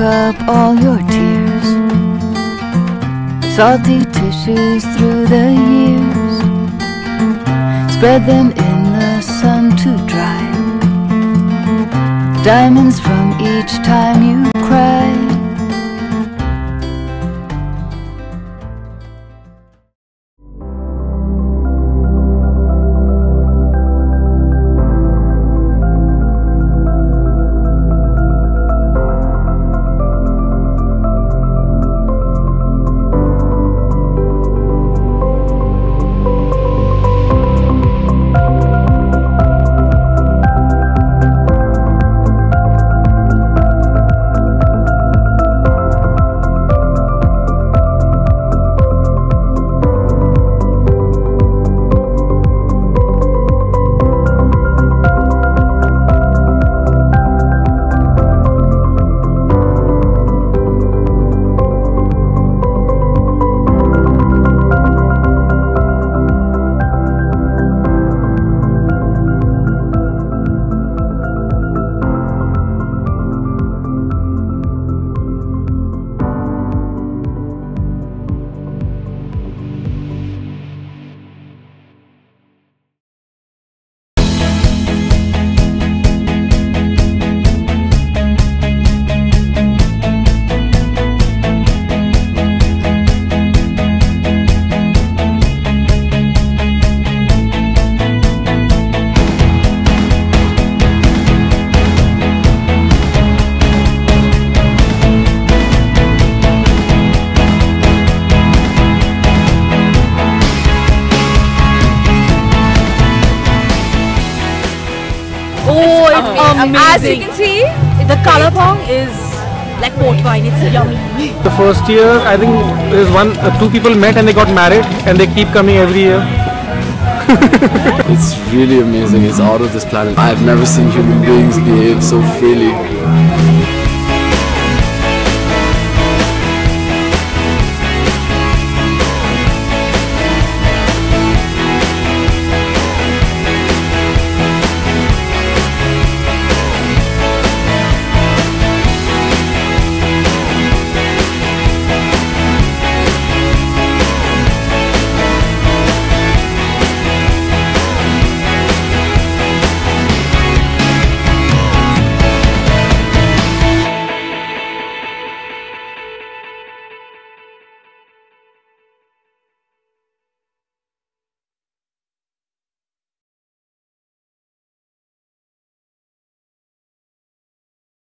soak up all your tears. Salty tissues through the years. Spread them in the sun to dry. Diamonds from each time you cried. Amazing. As you can see, the apong is like port wine. It's yummy. The first year, I think there's two people met and they got married, and they keep coming every year. It's really amazing. It's out of this planet. I've never seen human beings behave so freely.